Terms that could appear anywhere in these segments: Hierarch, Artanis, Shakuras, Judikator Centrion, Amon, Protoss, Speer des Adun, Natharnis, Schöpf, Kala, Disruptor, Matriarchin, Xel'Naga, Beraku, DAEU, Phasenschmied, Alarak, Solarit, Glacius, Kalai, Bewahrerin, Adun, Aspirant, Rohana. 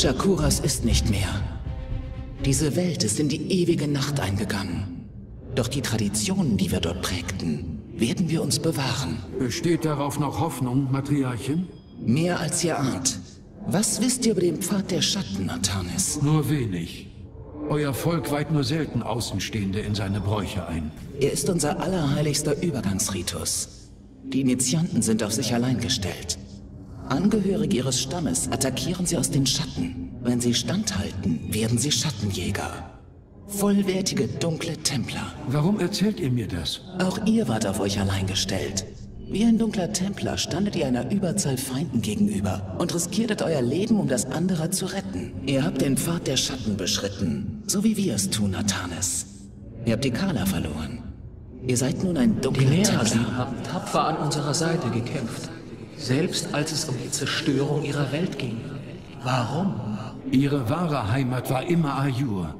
Shakuras ist nicht mehr. Diese Welt ist in die ewige Nacht eingegangen. Doch die Traditionen, die wir dort prägten, werden wir uns bewahren. Besteht darauf noch Hoffnung, Matriarchin? Mehr als ihr ahnt. Was wisst ihr über den Pfad der Schatten, Natharnis? Nur wenig. Euer Volk weiht nur selten Außenstehende in seine Bräuche ein. Er ist unser allerheiligster Übergangsritus. Die Initianten sind auf sich allein gestellt. Angehörige ihres Stammes attackieren sie aus den Schatten. Wenn sie standhalten, werden sie Schattenjäger. Vollwertige, dunkle Templer. Warum erzählt ihr mir das? Auch ihr wart auf euch allein gestellt. Wie ein dunkler Templer standet ihr einer Überzahl Feinden gegenüber und riskiertet euer Leben, um das anderer zu retten. Ihr habt den Pfad der Schatten beschritten, so wie wir es tun, Artanis. Ihr habt die Kala verloren. Ihr seid nun ein dunkler Templer. Die Nährten haben tapfer an unserer Seite gekämpft. Selbst als es um die Zerstörung ihrer Welt ging. Warum? Ihre wahre Heimat war immer Aiur.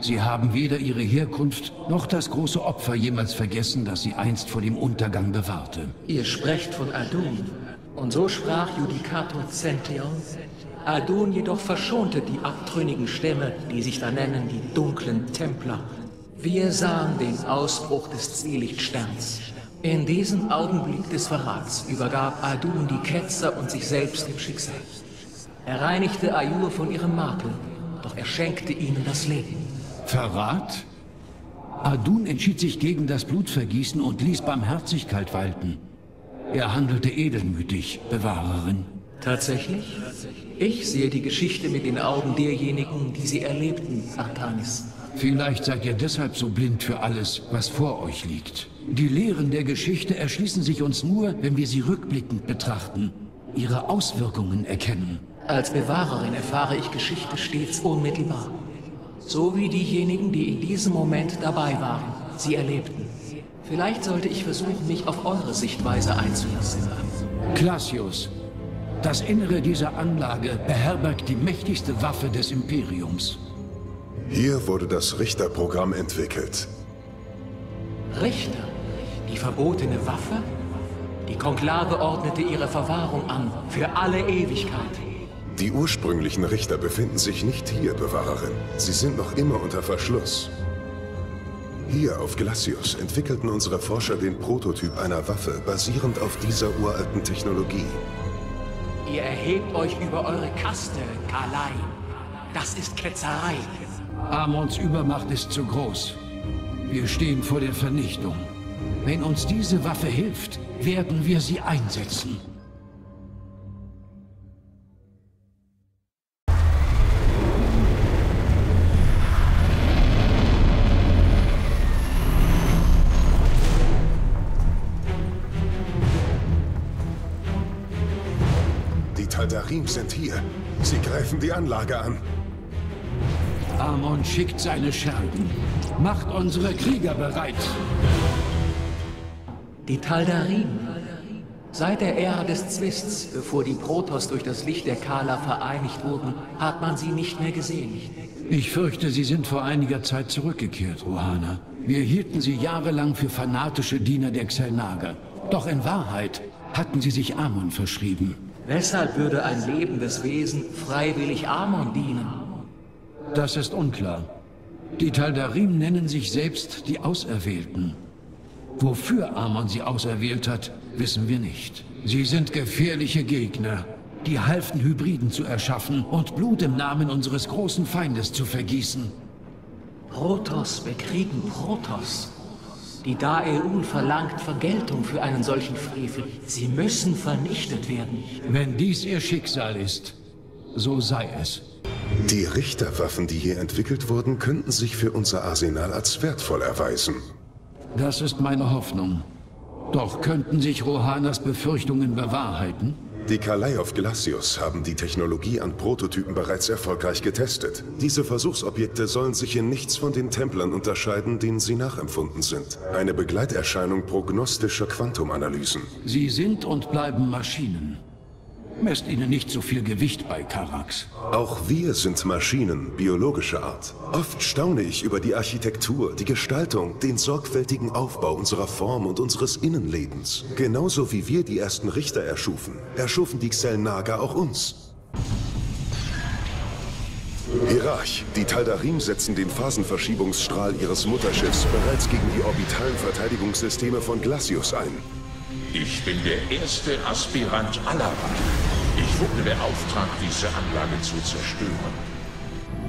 Sie haben weder ihre Herkunft noch das große Opfer jemals vergessen, das sie einst vor dem Untergang bewahrte. Ihr sprecht von Adun. Und so sprach Judikator Centrion. Adun jedoch verschonte die abtrünnigen Stämme, die sich da nennen die dunklen Templer. Wir sahen den Ausbruch des Zwielichtsterns. In diesem Augenblick des Verrats übergab Adun die Ketzer und sich selbst dem Schicksal. Er reinigte Aiur von ihrem Makel, doch er schenkte ihnen das Leben. Verrat? Adun entschied sich gegen das Blutvergießen und ließ Barmherzigkeit walten. Er handelte edelmütig, Bewahrerin. Tatsächlich? Ich sehe die Geschichte mit den Augen derjenigen, die sie erlebten, Artanis. Vielleicht seid ihr deshalb so blind für alles, was vor euch liegt. Die Lehren der Geschichte erschließen sich uns nur, wenn wir sie rückblickend betrachten, ihre Auswirkungen erkennen. Als Bewahrerin erfahre ich Geschichte stets unmittelbar. So wie diejenigen, die in diesem Moment dabei waren, sie erlebten. Vielleicht sollte ich versuchen, mich auf eure Sichtweise einzulassen. Glacius, das Innere dieser Anlage beherbergt die mächtigste Waffe des Imperiums. Hier wurde das Richterprogramm entwickelt. Richter? Die verbotene Waffe? Die Konklave ordnete ihre Verwahrung an, für alle Ewigkeit. Die ursprünglichen Richter befinden sich nicht hier, Bewahrerin. Sie sind noch immer unter Verschluss. Hier auf Glacius entwickelten unsere Forscher den Prototyp einer Waffe, basierend auf dieser uralten Technologie. Ihr erhebt euch über eure Kaste, Kalai. Das ist Ketzerei. Amons Übermacht ist zu groß. Wir stehen vor der Vernichtung. Wenn uns diese Waffe hilft, werden wir sie einsetzen. Die Taldarim sind hier. Sie greifen die Anlage an. Amon schickt seine Schergen. Macht unsere Krieger bereit. Die Taldarim. Seit der Ära des Zwists, bevor die Protoss durch das Licht der Kala vereinigt wurden, hat man sie nicht mehr gesehen. Ich fürchte, sie sind vor einiger Zeit zurückgekehrt, Rohana. Wir hielten sie jahrelang für fanatische Diener der Xel'Naga. Doch in Wahrheit hatten sie sich Amon verschrieben. Weshalb würde ein lebendes Wesen freiwillig Amon dienen? Das ist unklar. Die Taldarim nennen sich selbst die Auserwählten. Wofür Amon sie auserwählt hat, wissen wir nicht. Sie sind gefährliche Gegner, die halfen, Hybriden zu erschaffen und Blut im Namen unseres großen Feindes zu vergießen. Protoss bekriegen Protoss. Die DAEU verlangt Vergeltung für einen solchen Frevel. Sie müssen vernichtet werden. Wenn dies ihr Schicksal ist, so sei es. Die Richterwaffen, die hier entwickelt wurden, könnten sich für unser Arsenal als wertvoll erweisen. Das ist meine Hoffnung. Doch könnten sich Rohanas Befürchtungen bewahrheiten? Die Kalai auf Glacius haben die Technologie an Prototypen bereits erfolgreich getestet. Diese Versuchsobjekte sollen sich in nichts von den Templern unterscheiden, denen sie nachempfunden sind. Eine Begleiterscheinung prognostischer Quantumanalysen. Sie sind und bleiben Maschinen. Messt ihnen nicht so viel Gewicht bei, Karax. Auch wir sind Maschinen biologischer Art. Oft staune ich über die Architektur, die Gestaltung, den sorgfältigen Aufbau unserer Form und unseres Innenlebens. Genauso wie wir die ersten Richter erschufen, erschufen die Xel'Naga auch uns. Hierarch. Die Taldarim setzen den Phasenverschiebungsstrahl ihres Mutterschiffs bereits gegen die orbitalen Verteidigungssysteme von Glacius ein. Ich bin der erste Aspirant Alarak. Ich wurde beauftragt, diese Anlage zu zerstören.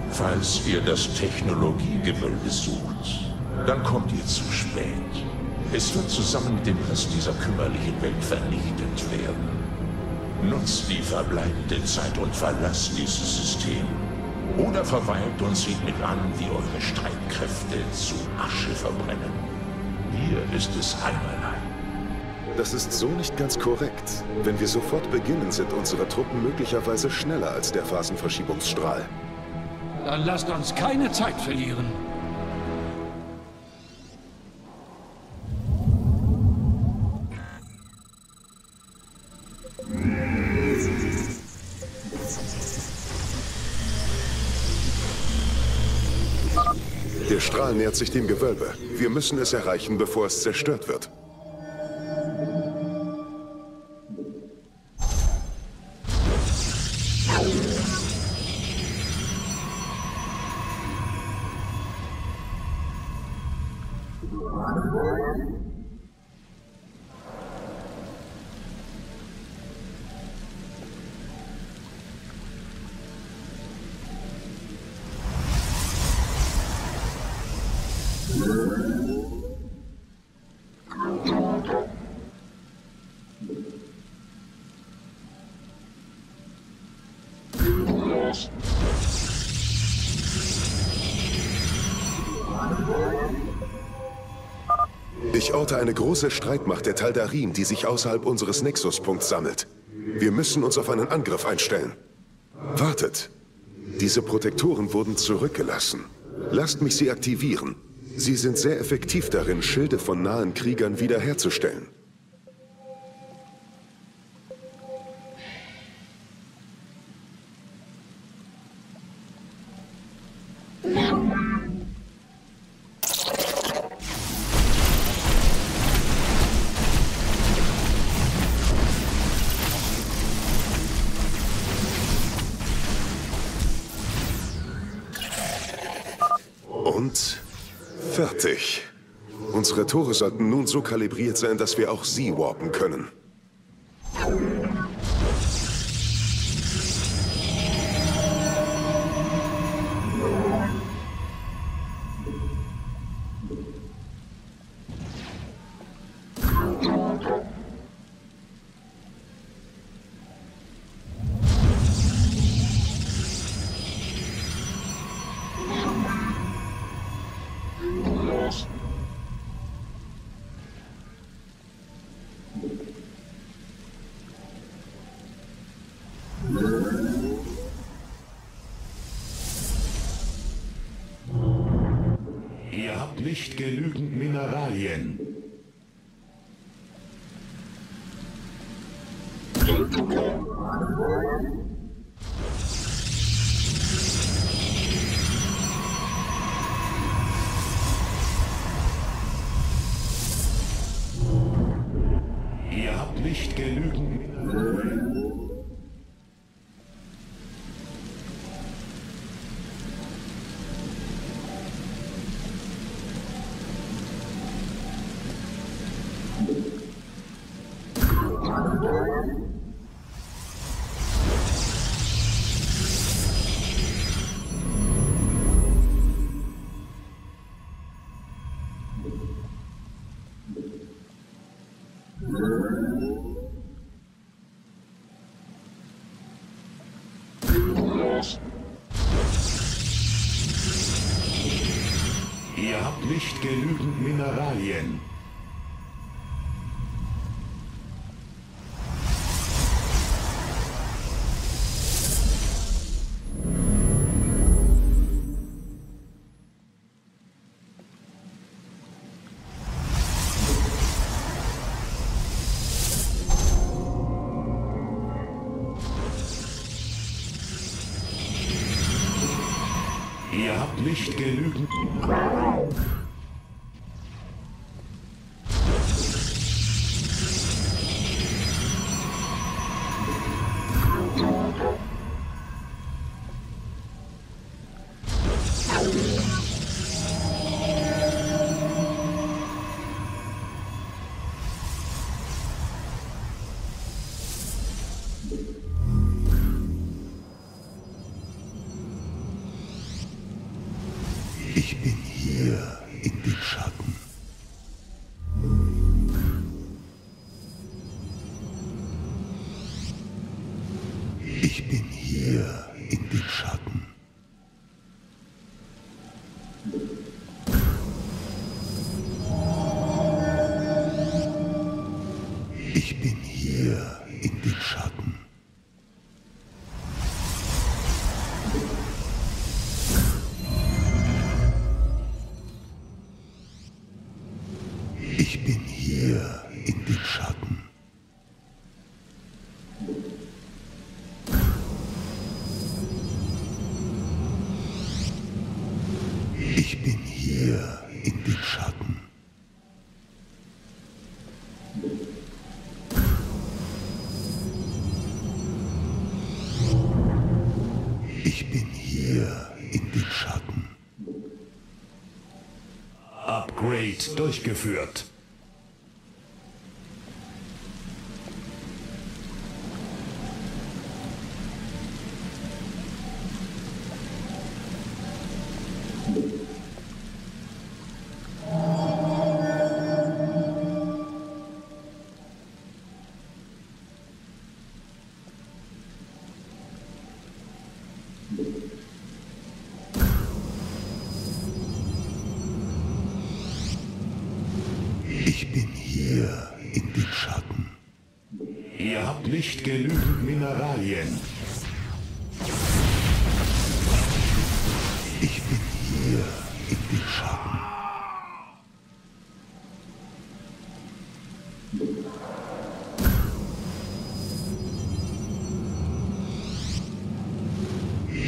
Falls ihr das Technologiegebilde sucht, dann kommt ihr zu spät. Es wird zusammen mit dem Rest dieser kümmerlichen Welt vernichtet werden. Nutzt die verbleibende Zeit und verlasst dieses System. Oder verweilt und seht mit an, wie eure Streitkräfte zu Asche verbrennen. Hier ist es einerlei. Das ist so nicht ganz korrekt. Wenn wir sofort beginnen, sind unsere Truppen möglicherweise schneller als der Phasenverschiebungsstrahl. Dann lasst uns keine Zeit verlieren. Der Strahl nähert sich dem Gewölbe. Wir müssen es erreichen, bevor es zerstört wird. Ich orte eine große Streitmacht der Taldarim, die sich außerhalb unseres Nexuspunkts sammelt. Wir müssen uns auf einen Angriff einstellen. Wartet! Diese Protektoren wurden zurückgelassen. Lasst mich sie aktivieren. Sie sind sehr effektiv darin, Schilde von nahen Kriegern wiederherzustellen. Und fertig. Unsere Tore sollten nun so kalibriert sein, dass wir auch sie warpen können. Ihr habt nicht genügend Mineralien. Ihr habt nicht genügend Mineralien. Ihr habt nicht genügend. Ich bin hier in den Schatten. Ich bin hier in den Schatten. Ich bin hier in den Schatten. Ich bin hier in den Schatten. Ich bin hier in den Schatten. Ich bin hier in den Schatten. Upgrade durchgeführt. Ich bin hier in den Schatten. Ihr habt nicht genügend Mineralien. Ich bin hier in den Schatten.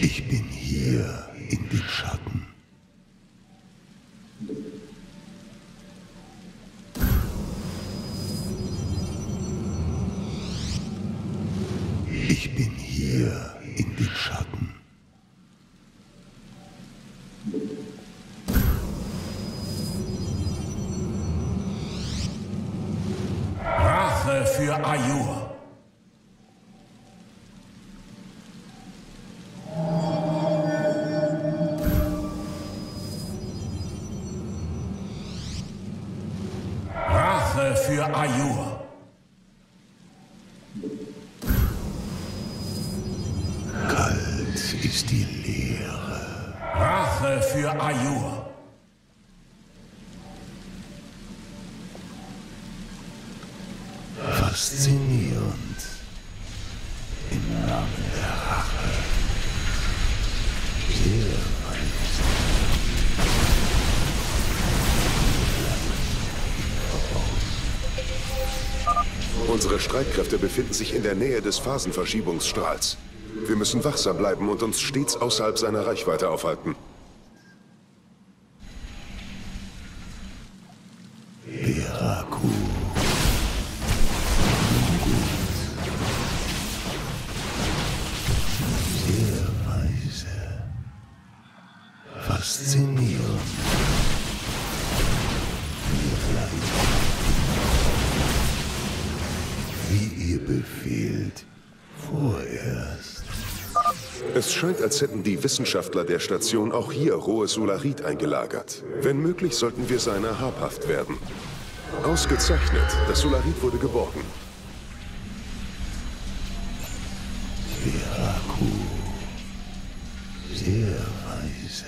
Ich bin hier in den Schatten. Ich bin hier in den Schatten. Rache für Aiur. Aiur. Kalt ist die Leere. Rache für Aiur. Faszinierend. Im Namen der Rache. Sehr reizend. Unsere Streitkräfte befinden sich in der Nähe des Phasenverschiebungsstrahls. Wir müssen wachsam bleiben und uns stets außerhalb seiner Reichweite aufhalten. Es scheint, als hätten die Wissenschaftler der Station auch hier rohes Solarit eingelagert. Wenn möglich, sollten wir seiner habhaft werden. Ausgezeichnet, das Solarit wurde geborgen. Sehr weise.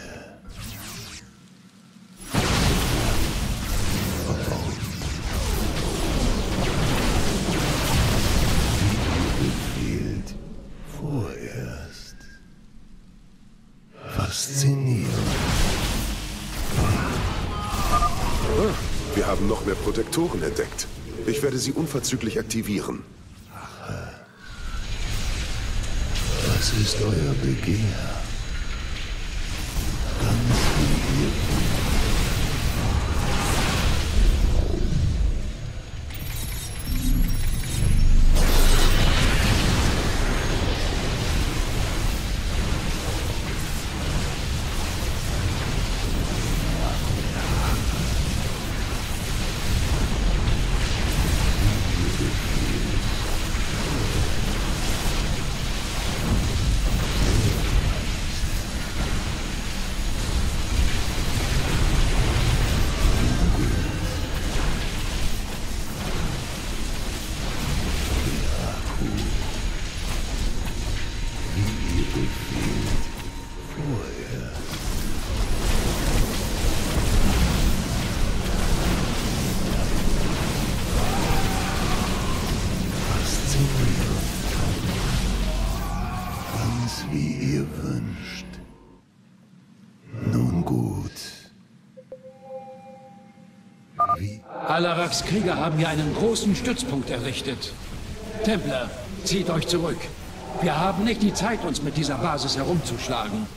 Wir haben noch mehr Protektoren entdeckt. Ich werde sie unverzüglich aktivieren. Was ist euer Begehr? Ganz Gut. Wie? Alaraks Krieger haben hier einen großen Stützpunkt errichtet. Templer, zieht euch zurück. Wir haben nicht die Zeit, uns mit dieser Basis herumzuschlagen.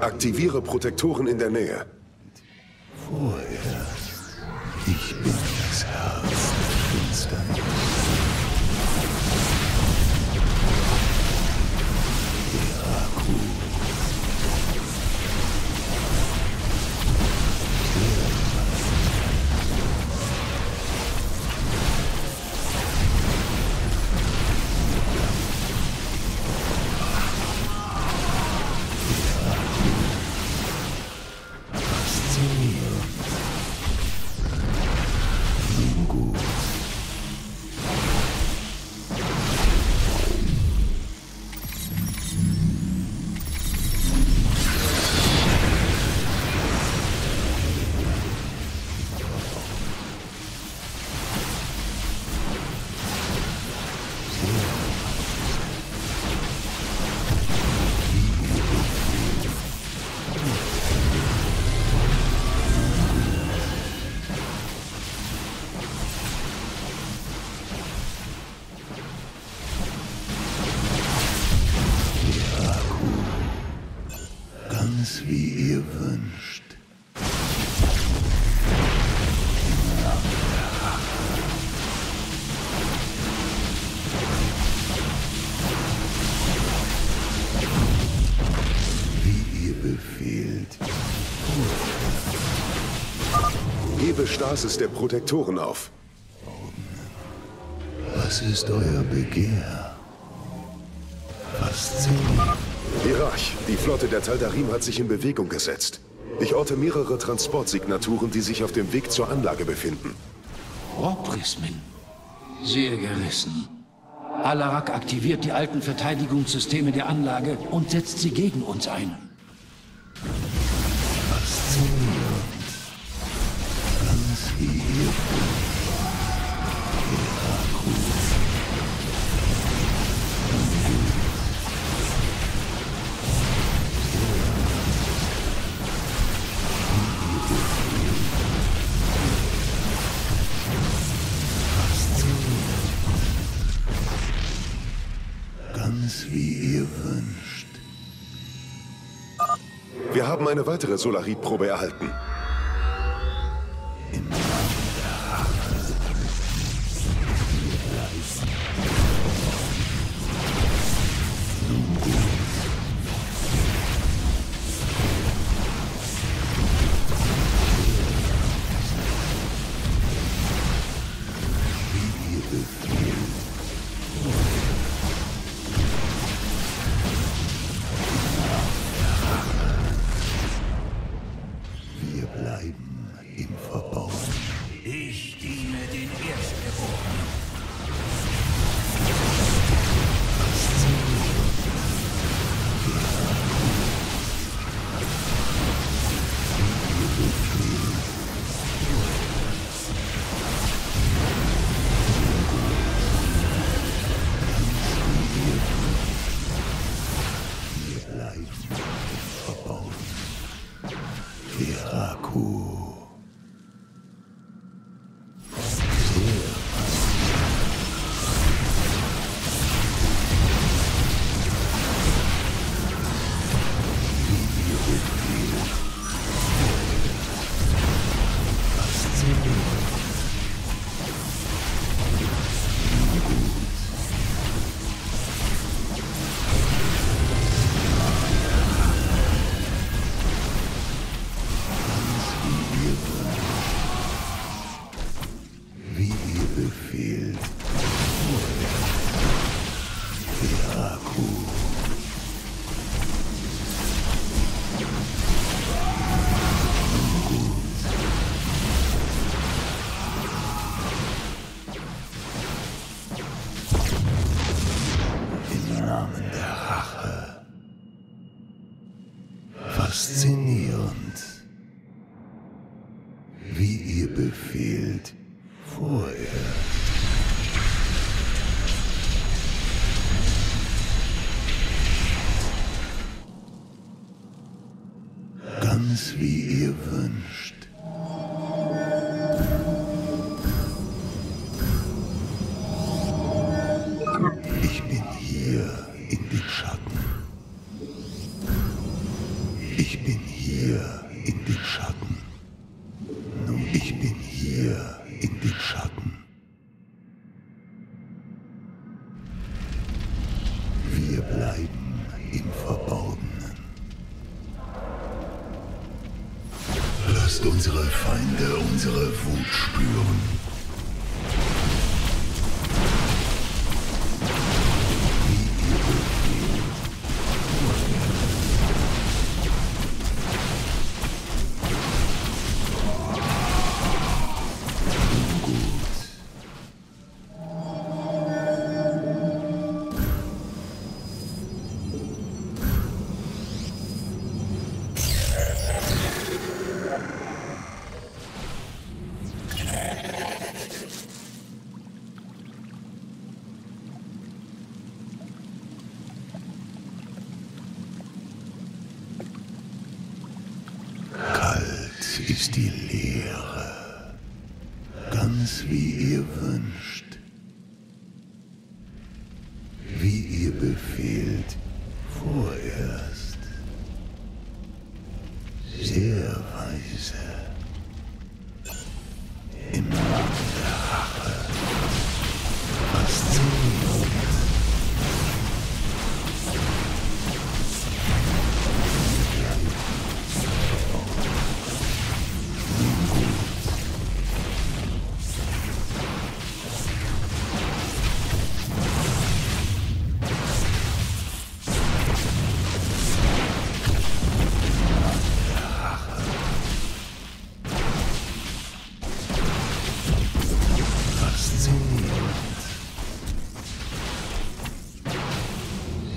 Aktiviere Protektoren in der Nähe. Basis der Protektoren auf. Was ist euer Begehr? Hierarch, die Flotte der Taldarim hat sich in Bewegung gesetzt. Ich orte mehrere Transportsignaturen, die sich auf dem Weg zur Anlage befinden. Rohprismen. Sehr gerissen. Alarak aktiviert die alten Verteidigungssysteme der Anlage und setzt sie gegen uns ein. Wir haben eine weitere Solarit-Probe erhalten. Shaku. Faszinierend, wie ihr befehlt, vorher. Ganz wie ihr wünscht. Ich bin hier in den Schatten. Ich bin hier in den Schatten. Ich bin hier in den Schatten. Wir bleiben im Verborgenen. Lasst unsere Feinde unsere Wut spüren. Ist die Leere, ganz wie ihr wünscht, wie ihr befehlt, vorerst. Sehr weise, im Namen der Rache, faszinierend.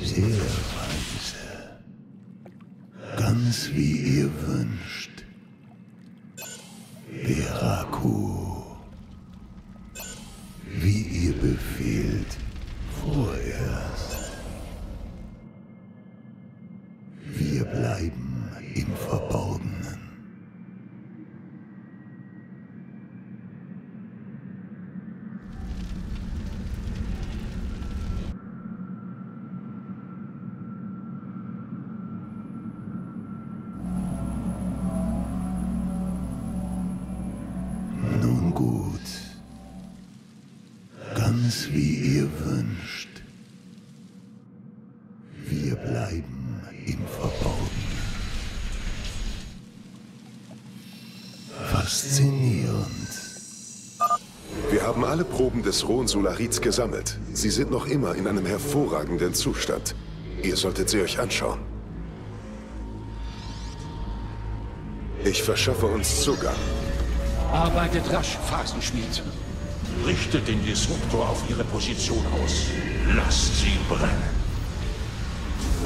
Sehr weise, ganz wie ihr wünscht, Beraku, wie ihr befehlt, vorerst. Wir bleiben im Verborgenen. Wie ihr wünscht. Wir bleiben im Verborgenen. Faszinierend. Wir haben alle Proben des rohen Solarits gesammelt. Sie sind noch immer in einem hervorragenden Zustand. Ihr solltet sie euch anschauen. Ich verschaffe uns Zugang. Arbeitet rasch, Phasenschmied. Richtet den Disruptor auf ihre Position aus. Lasst sie brennen.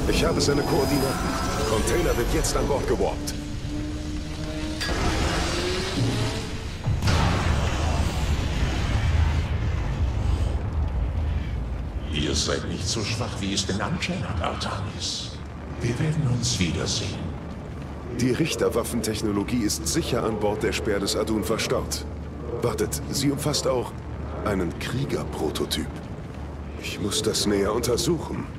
Ich habe seine Koordinaten. Container wird jetzt an Bord geworfen. Ihr seid nicht so schwach, wie es den Anschein hat, Artanis. Wir werden uns wiedersehen. Die Richterwaffentechnologie ist sicher an Bord der Speer des Adun verstaut. Wartet, sie umfasst auch einen Kriegerprototyp. Ich muss das näher untersuchen.